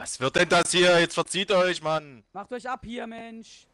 Was wird denn das hier? Jetzt verzieht euch, Mann. Macht euch ab hier, Mensch.